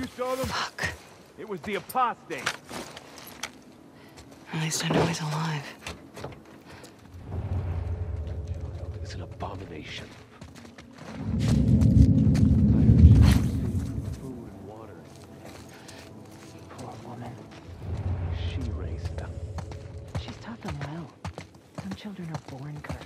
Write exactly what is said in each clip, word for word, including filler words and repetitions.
you saw them? Fuck. It was the apostate. At least I know he's alive. It's an abomination. Food and water. Poor woman. She raised them. She's taught them well. Some children are born cursed.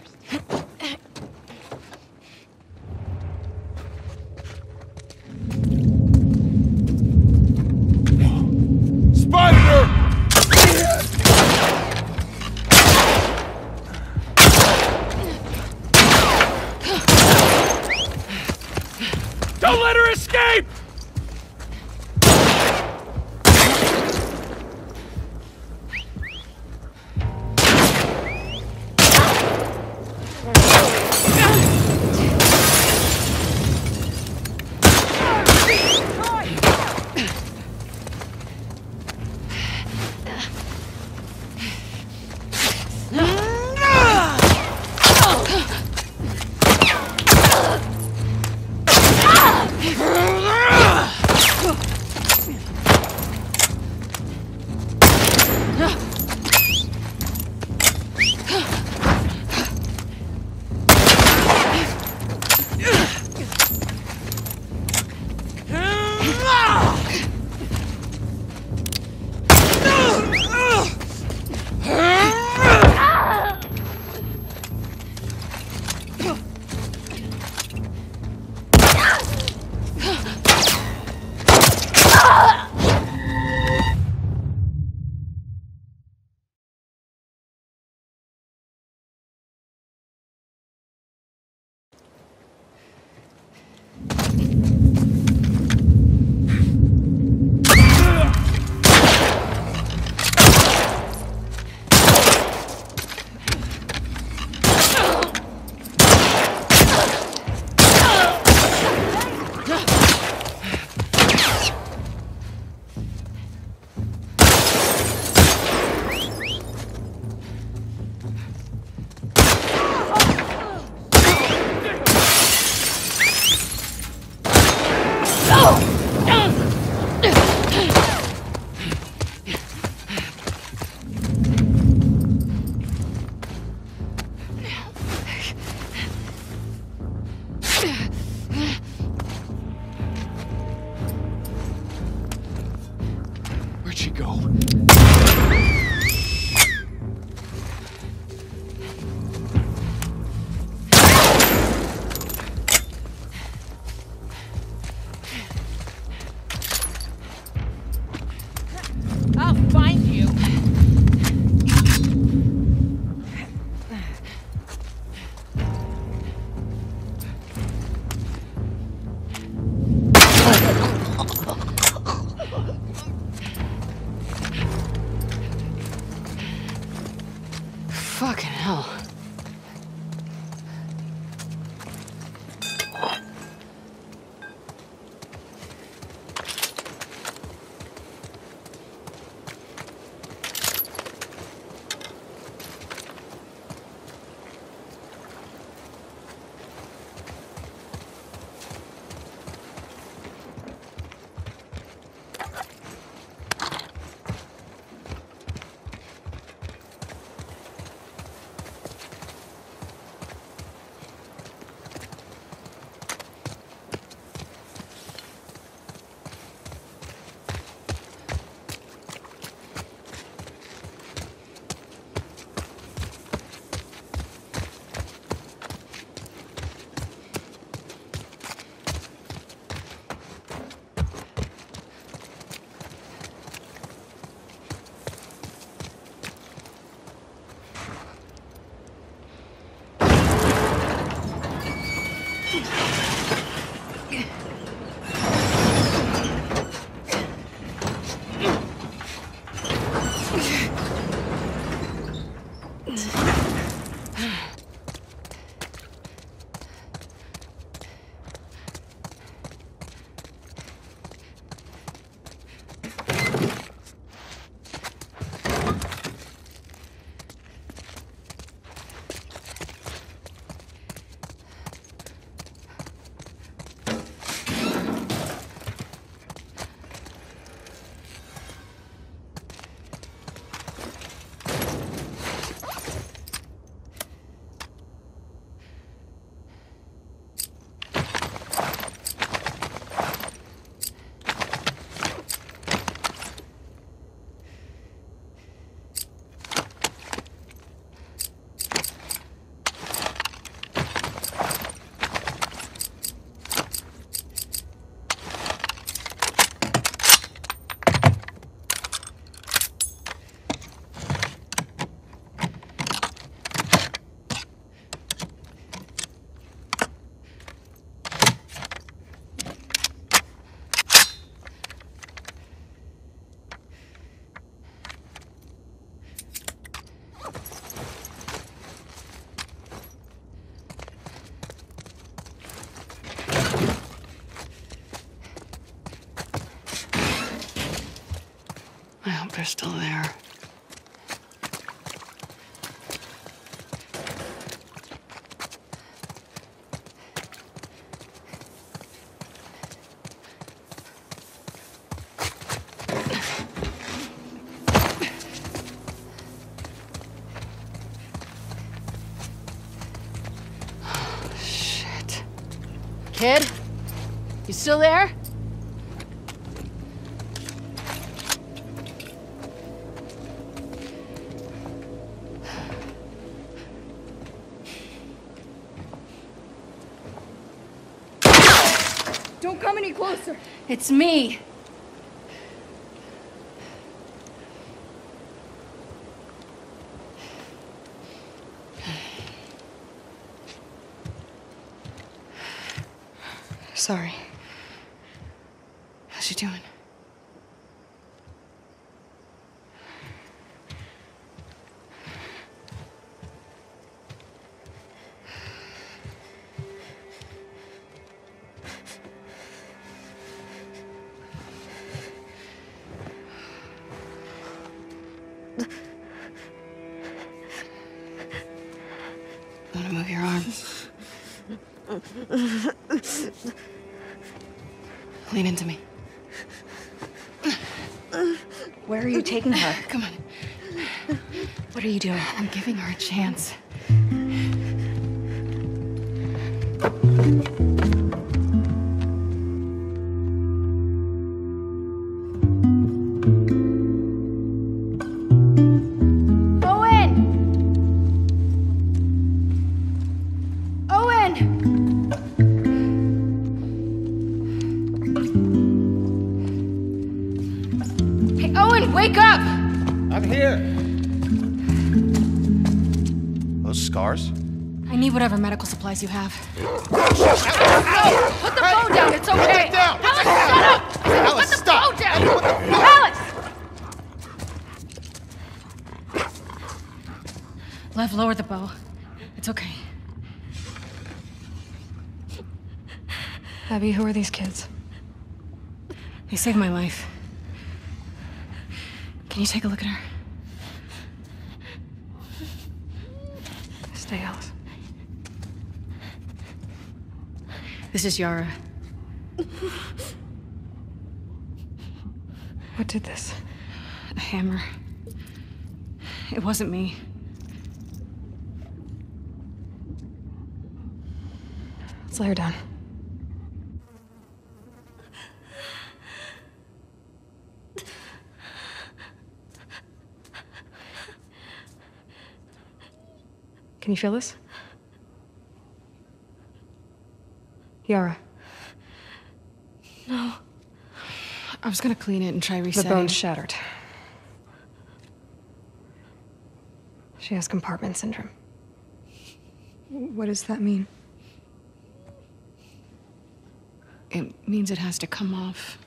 I hope they're still there. Kid, you still there? Don't come any closer. It's me. Sorry. How's she doing? I'm gonna move your arm. Lean into me. Where are you taking her? Come on. What are you doing? I'm giving her a chance. Whatever medical supplies you have. Ow, ow. Put the hey, bow down, it's okay. Put down. Alice, shut up! Alice, put the stop. Bow down! What the Alice! Lev, lower the bow. It's okay. Abby, who are these kids? They saved my life. Can you take a look at her? Stay, Alice. This is Yara. What did this? A hammer. It wasn't me. Let's lay her down. Can you feel this? Yara. No. I was gonna clean it and try resetting. The bone's shattered. She has compartment syndrome. What does that mean? It means it has to come off.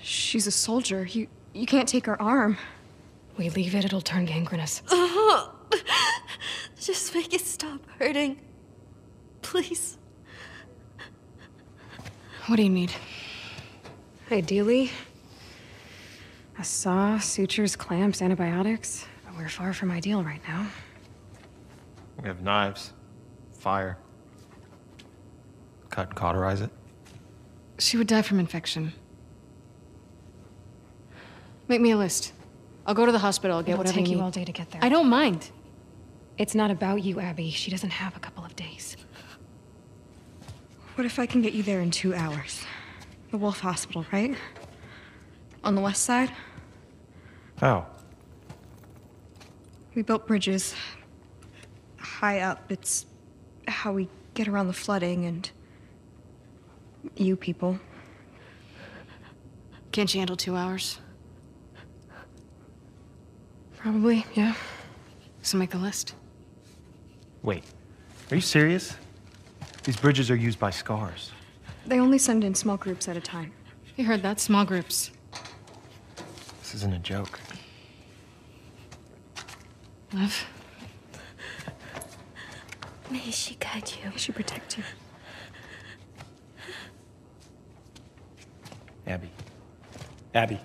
She's a soldier. You, you can't take her arm. We leave it, it'll turn gangrenous. Oh. Just make it stop hurting. Please. What do you need? Ideally, a saw, sutures, clamps, antibiotics. But we're far from ideal right now. We have knives, fire. Cut and cauterize it. She would die from infection. Make me a list. I'll go to the hospital, I'll get whatever you need. It'll take you all day to get there. I don't mind. It's not about you, Abby. She doesn't have a couple of days. What if I can get you there in two hours? The Wolf Hospital, right? On the west side? How? We built bridges. High up, it's how we get around the flooding and... you people. Can't you handle two hours? Probably, yeah. So make a list. Wait, are you serious? These bridges are used by scars. They only send in small groups at a time. You heard that? Small groups. This isn't a joke. Love? May she guide you. May she protect you. Abby. Abby.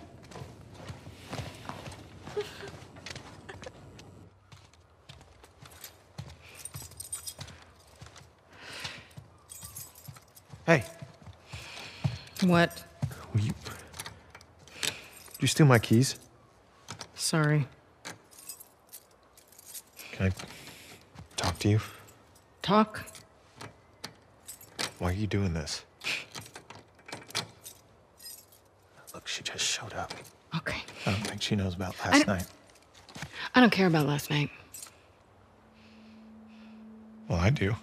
What? Will you... Did you steal my keys? Sorry. Can I talk to you? Talk? Why are you doing this? Look, she just showed up. Okay. I don't think she knows about last night. I don't care about last night. Well, I do.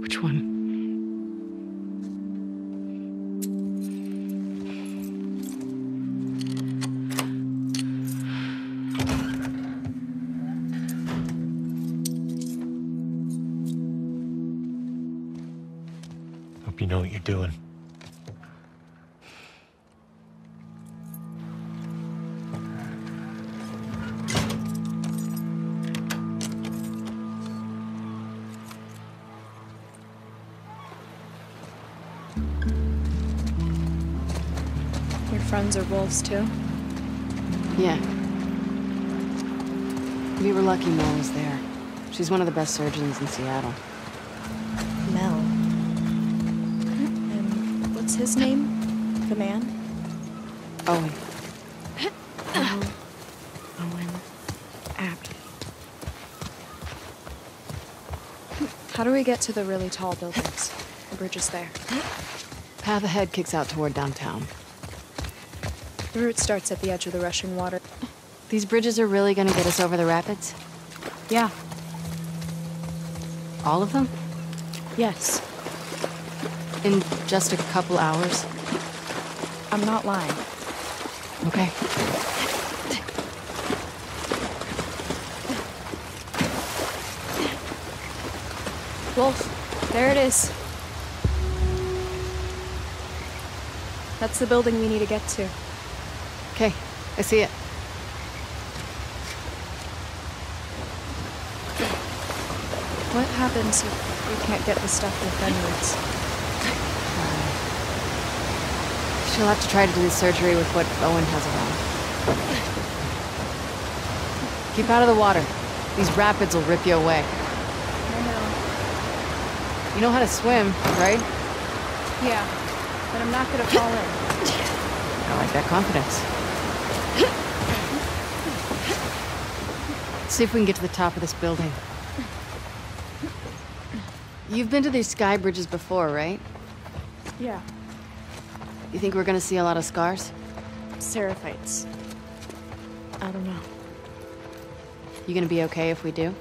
Which one? Hope you know what you're doing. Friends are wolves, too? Yeah. We were lucky Mel was there. She's one of the best surgeons in Seattle. Mel? And what's his name? The man? Owen. Owen. Owen. Abby. How do we get to the really tall buildings? The bridge is there. Path ahead kicks out toward downtown. The route starts at the edge of the rushing water. These bridges are really gonna get us over the rapids? Yeah. All of them? Yes. In just a couple hours? I'm not lying. Okay. Wolf, there it is. That's the building we need to get to. Okay, I see it. What happens if we can't get the stuff with Fenrir's? Uh, she'll have to try to do the surgery with what Owen has around. Keep out of the water. These rapids will rip you away. I know. You know how to swim, right? Yeah, but I'm not gonna fall in. I like that confidence. See if we can get to the top of this building. You've been to these sky bridges before, right? Yeah. You think we're gonna see a lot of scars? Seraphites. I don't know. You gonna be okay if we do?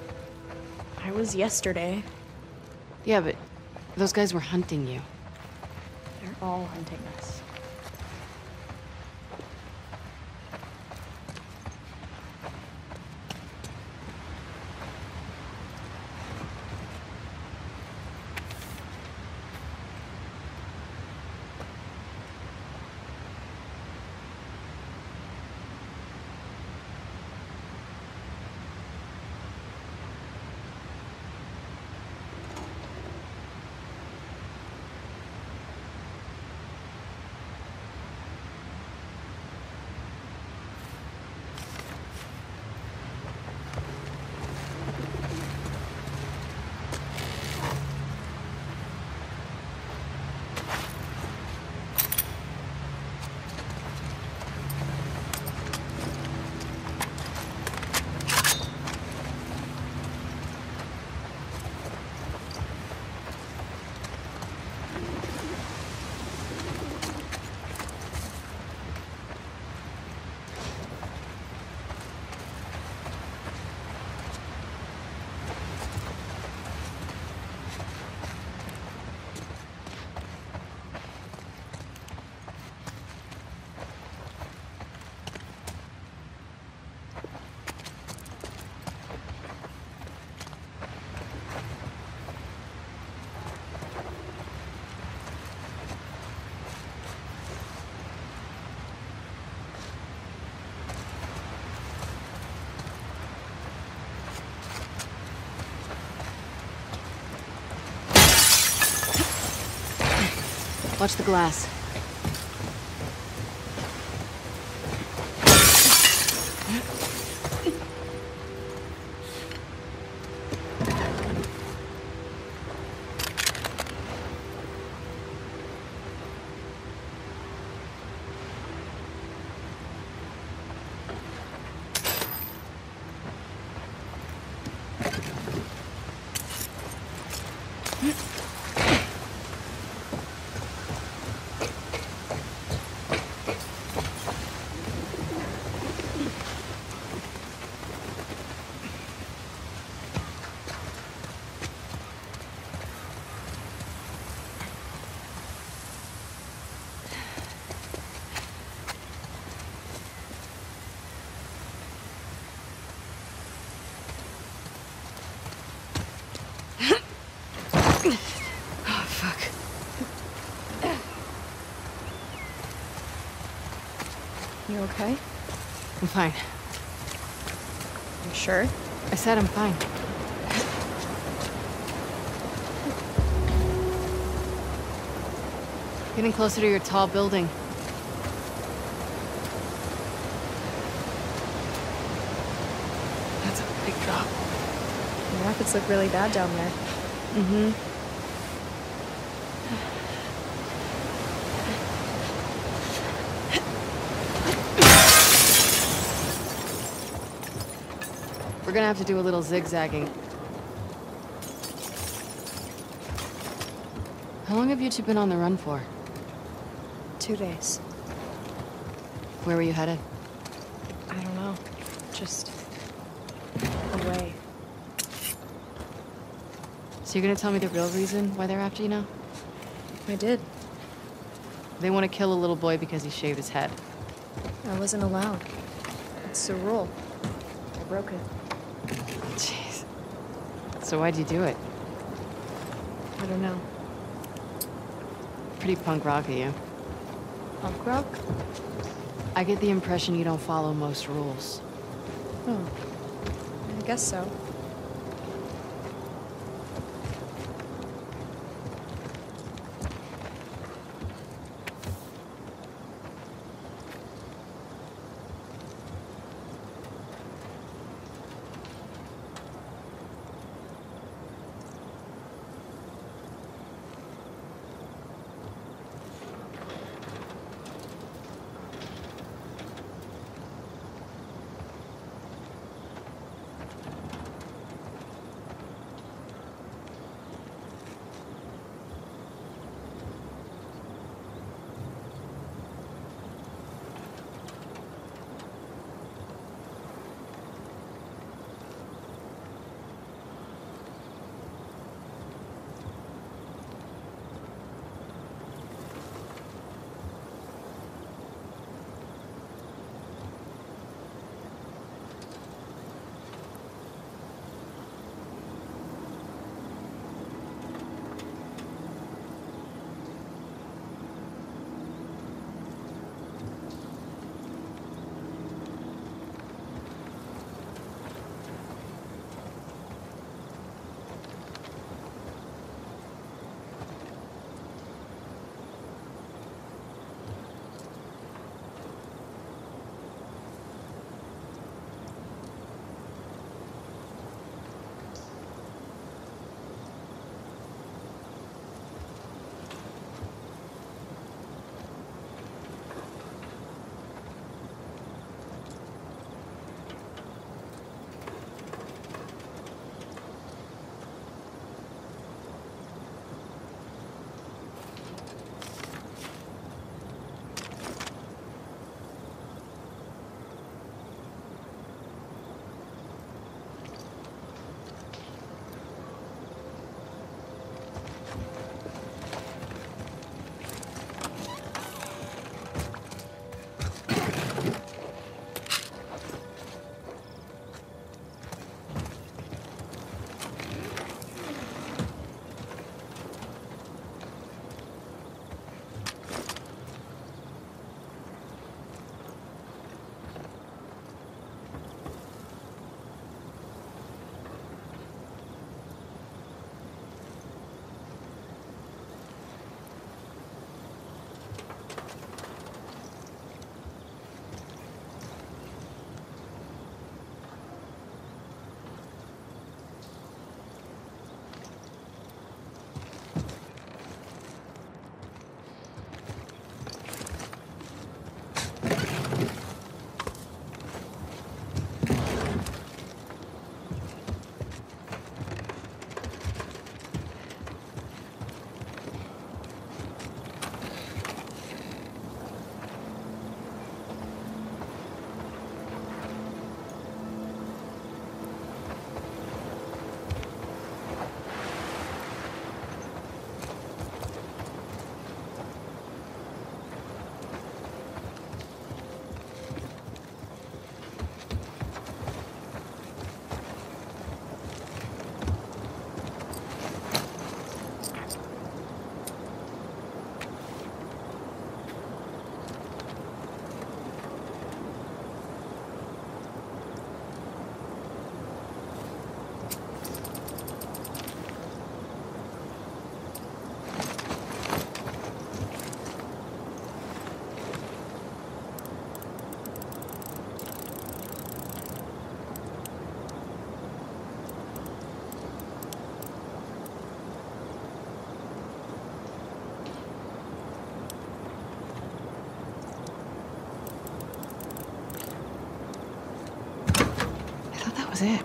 I was yesterday. Yeah, but those guys were hunting you. They're all hunting us. Watch the glass. You okay? I'm fine. You sure? I said I'm fine. Getting closer to your tall building. That's a big drop. The rapids look really bad down there. Mm-hmm. We're gonna have to do a little zigzagging. How long have you two been on the run for? Two days. Where were you headed? I don't know. Just... away. So you're gonna tell me the real reason why they're after you now? I did. They want to kill a little boy because he shaved his head. I wasn't allowed. It's a rule. I broke it. Jeez. So why'd you do it? I don't know. Pretty punk rock of you. Punk rock? I get the impression you don't follow most rules. Oh. I guess so. was it.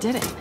Did it.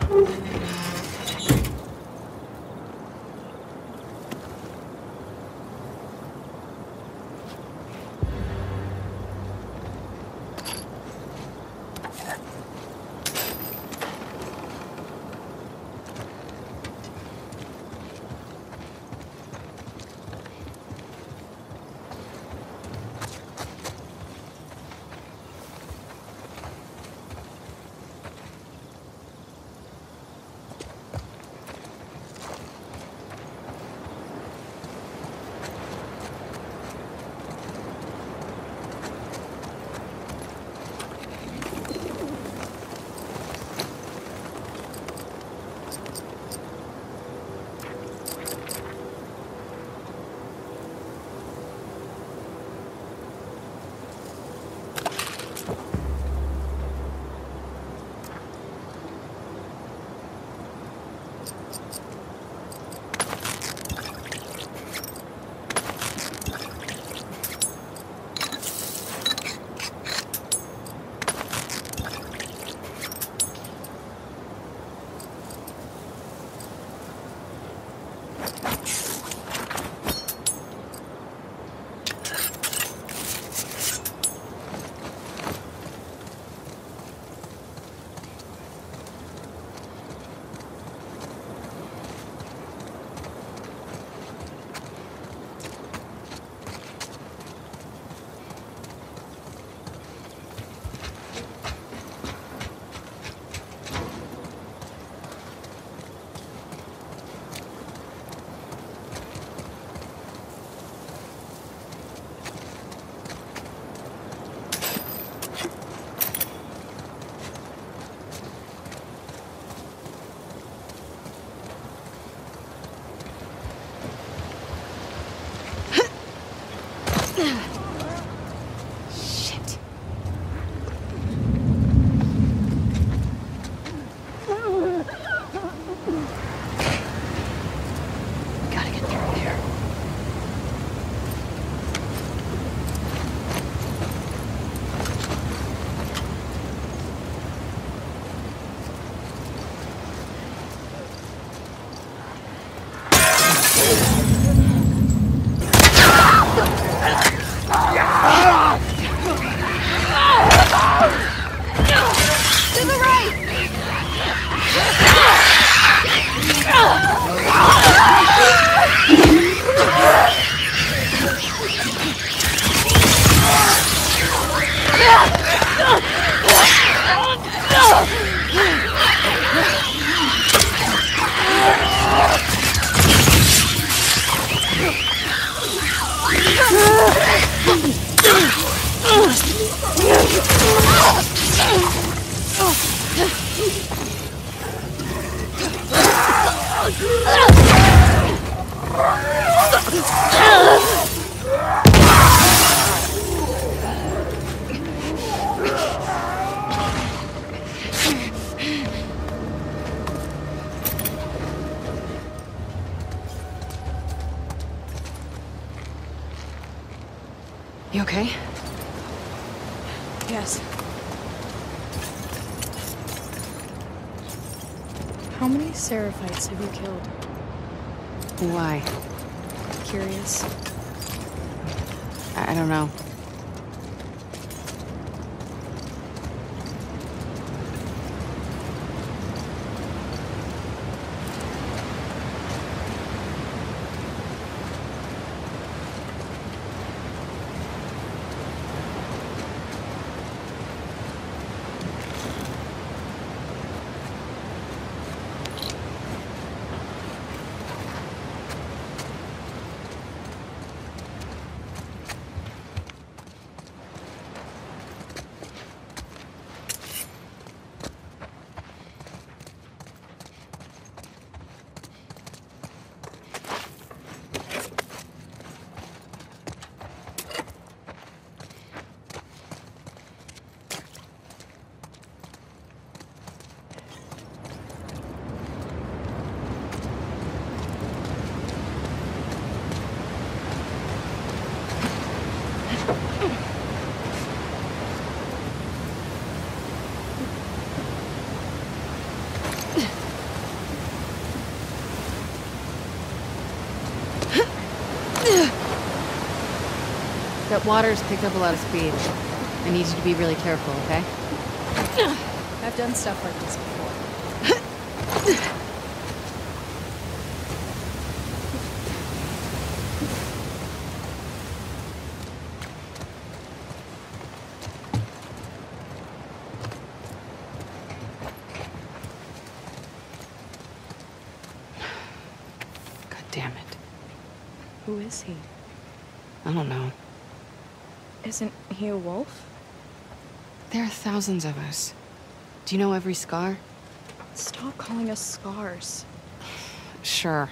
You okay? Yes. How many Seraphites have you killed? Why? Curious. I, I don't know. That water's picked up a lot of speed. I need you to be really careful, okay? I've done stuff like this before. God damn it. Who is he? I don't know. Isn't he a wolf? There are thousands of us. Do you know every scar? Stop calling us scars. Sure.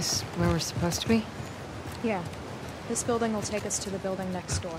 this where we're supposed to be? Yeah. This building will take us to the building next door.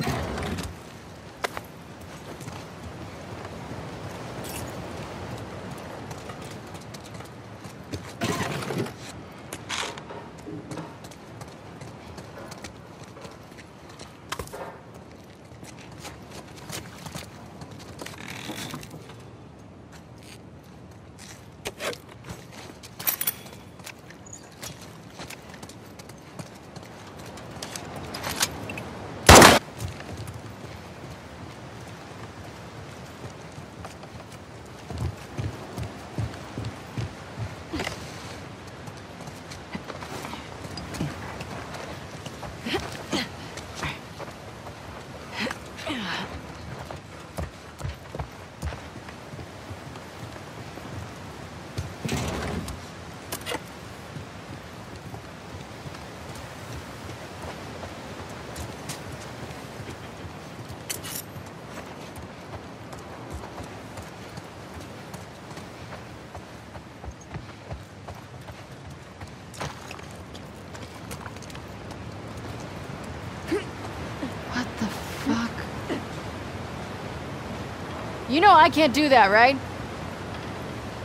You know I can't do that, right?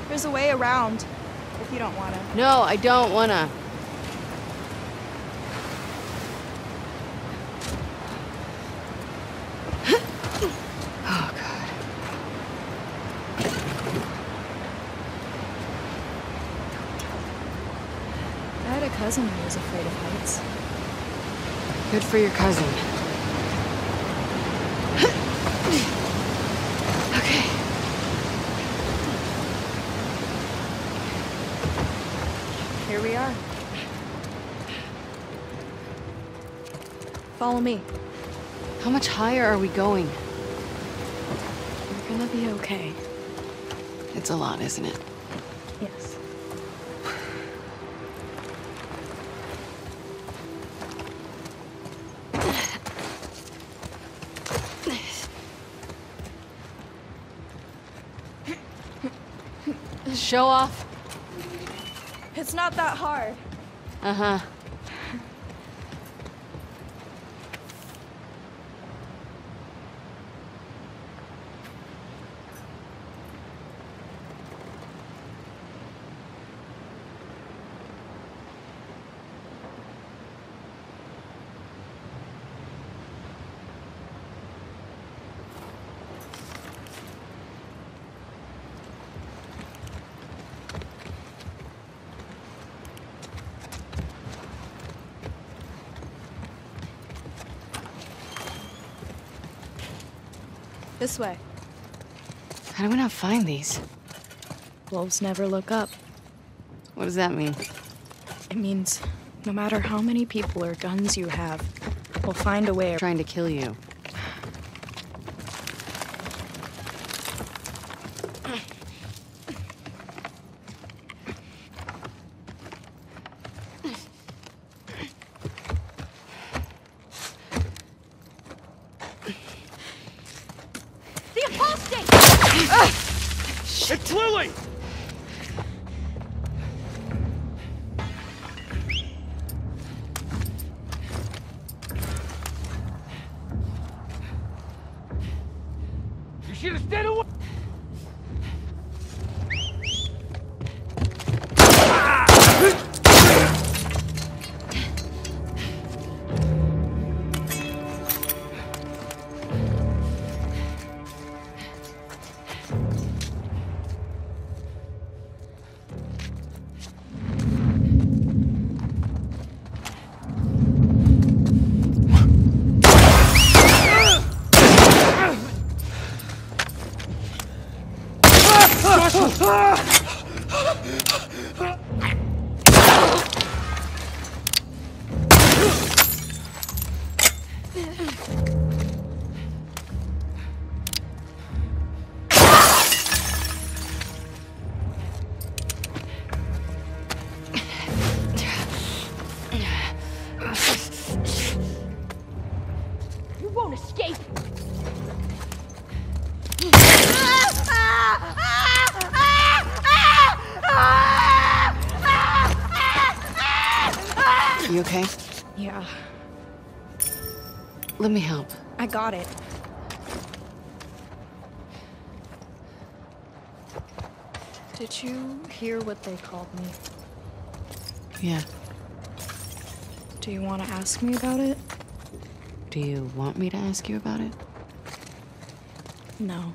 There's a way around, if you don't wanna. No, I don't wanna. Oh, God. I had a cousin who was afraid of heights. Good for your cousin. Follow me. How much higher are we going? We're gonna be okay. It's a lot, isn't it? Yes. Show off. It's not that hard. Uh-huh. This way. How do we not find these? Wolves never look up. What does that mean? It means no matter how many people or guns you have, we'll find a way of trying to kill you. You okay? Yeah. Let me help. I got it. Did you hear what they called me? Yeah. Do you want to ask me about it? Do you want me to ask you about it? No.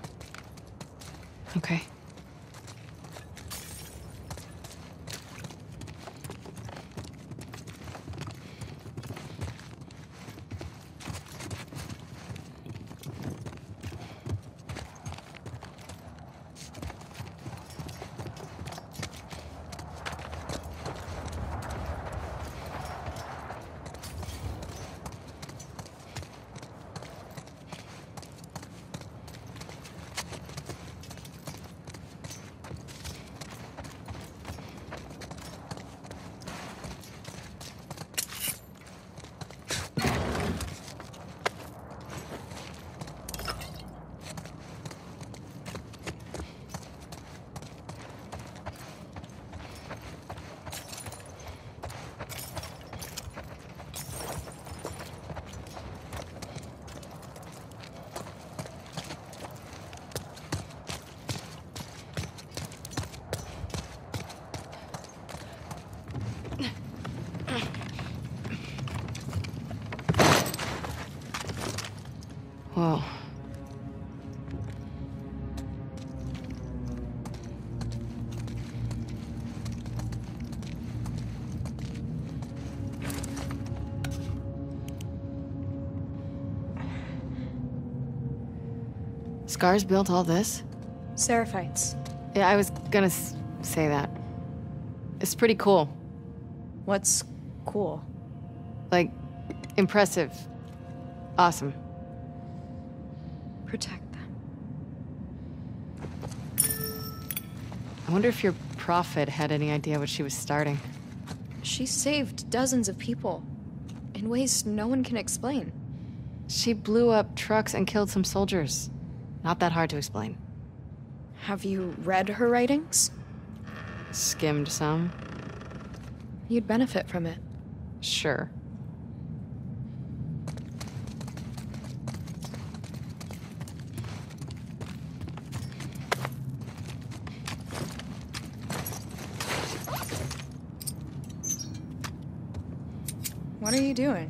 Okay. Whoa. Scars built all this? Seraphites. Yeah, I was gonna s say that. It's pretty cool. What's cool? Like, impressive. Awesome. Protect them. I wonder if your prophet had any idea what she was starting. She saved dozens of people in ways no one can explain. She blew up trucks and killed some soldiers. Not that hard to explain. Have you read her writings? Skimmed some. You'd benefit from it. Sure. What are you doing?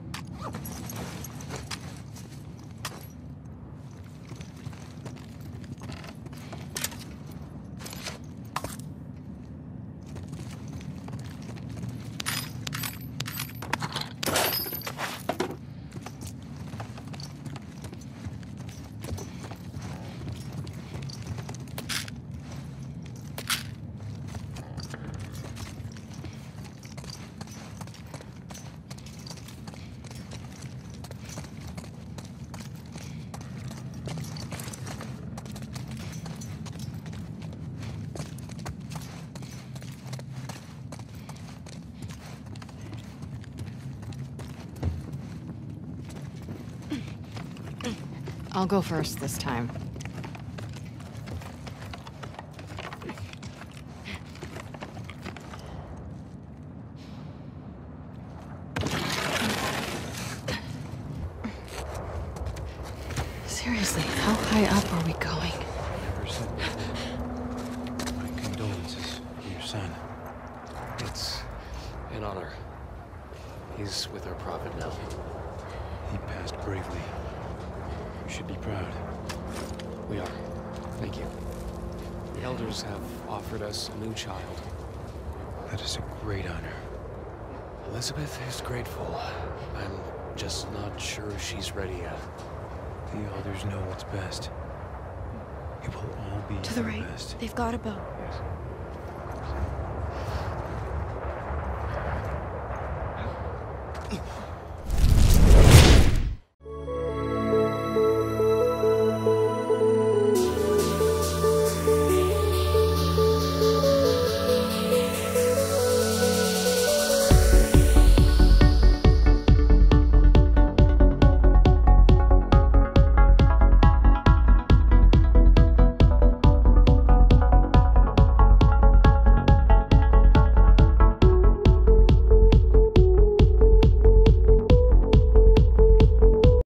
I'll go first this time. Seriously, how high up are we going? My condolences to your son. It's an honor. He's with our prophet now. He passed bravely. Should be proud. We are. Thank you. The elders have offered us a new child. That is a great honor. Elizabeth is grateful. I'm just not sure she's ready yet. The elders know what's best. It will all be to the right. Best. They've got a boat. Yes.